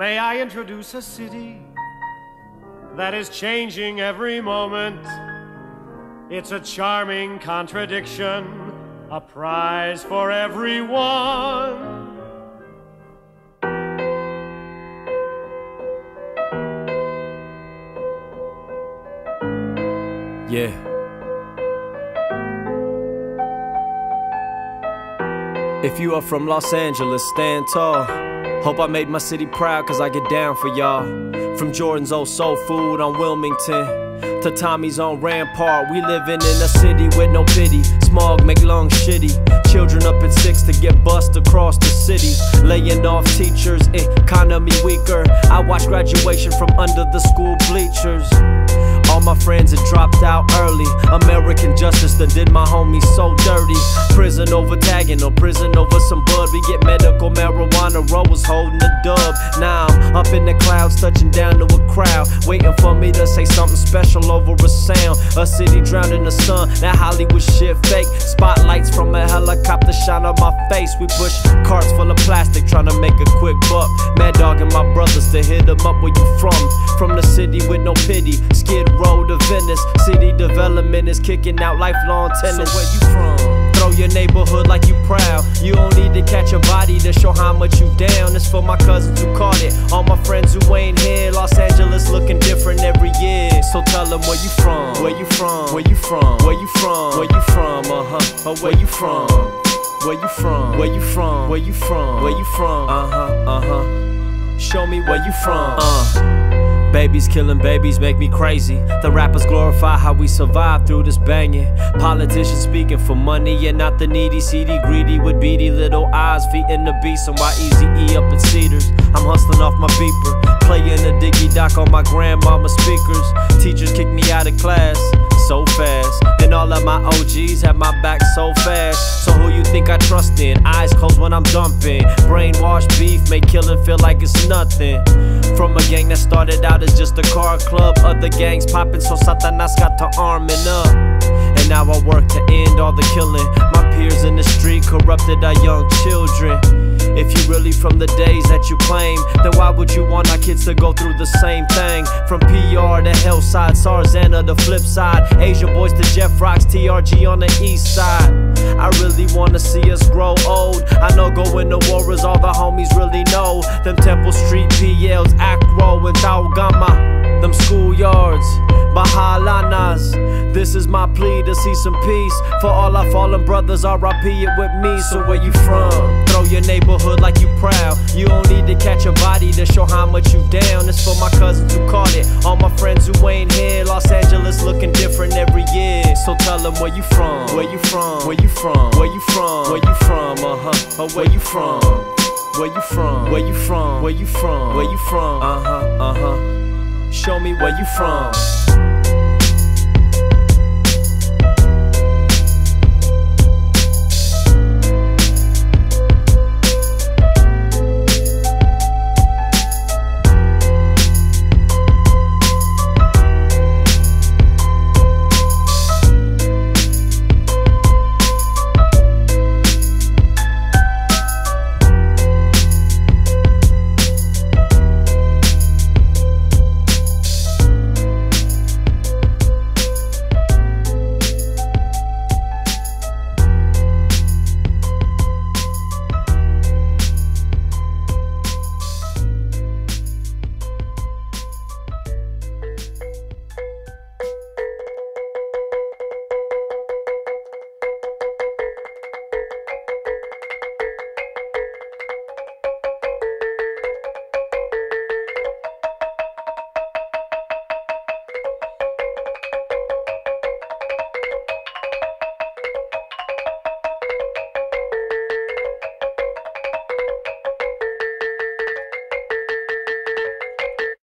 May I introduce a city that is changing every moment? It's a charming contradiction, a prize for everyone. Yeah. If you are from Los Angeles, stand tall. Hope I made my city proud, cause I get down for y'all. From Jordan's old soul food on Wilmington to Tommy's on Rampart, we living in a city with no pity. Smog make lungs shitty. Children up at 6 to get bussed across the city. Laying off teachers, economy weaker. I watch graduation from under the school bleachers. All my friends had dropped out early. American justice done did my homies so dirty. Prison over tagging or prison over some bud. We get medical marijuana, Ro was holding a dub. Now I'm up in the clouds, touching down to a crowd, waiting for me to say something special over a sound. A city drowned in the sun, that Hollywood shit fake. Spotlights from a helicopter shine on my face. We push carts full of plastic, trying to make a quick buck. Mad Dog and my brothers to hit them up. Where you from? From the city with no pity. Skid Road to Venice, city development is kicking out lifelong tenants. So where you from? Throw your neighborhood like you proud. You don't need to catch a body to show how much you down. It's for my cousins who caught it, all my friends who ain't here. Los Angeles looking different every year. So tell them where you from, where you from, where you from, where you from, where you from, uh-huh, where you from, where you from, where you from, where you from, where you from, uh-huh, uh-huh. Show me where you from, Babies killing babies make me crazy. The rappers glorify how we survive through this banging. Politicians speaking for money and not the needy. Seedy, greedy with beady little eyes, feet in the beast. And why Eazy-E up in Cedars? I'm hustling off my beeper, playing a diggy doc on my grandmama speakers. Teachers kick me out of class so fast, and all of my OGs have my back so fast. So who you think I trust in? Eyes closed when I'm dumping. Brainwashed beef make killing feel like it's nothing. From a gang that started out as just a car club, other gangs popping, so Satanás got to arming up. And now I work to end all the killing. My peers in the street corrupted our young children. If you really from the days that you claim, then why would you want our kids to go through the same thing? From PR to Hillside, Sarzena to Flipside, Asian boys to Jeff Rock's TRG on the east side. I really wanna see us grow old. I know going to war is all the homies really know. Them Temple Street PLs, Acro and Thaug, them schoolyards, Bahalanas. This is my plea to see some peace for all our fallen brothers. R.I.P. it with me. So where you from? Throw your neighborhood like you proud. You don't need to catch a body to show how much you down. It's for my cousins who caught it, all my friends who ain't here. Los Angeles looking different every year. So tell them where you from, where you from, where you from, where you from, where you from, uh-huh, where you from, where you from, where you from, where you from, where you from, uh-huh, uh-huh. Show me where you from.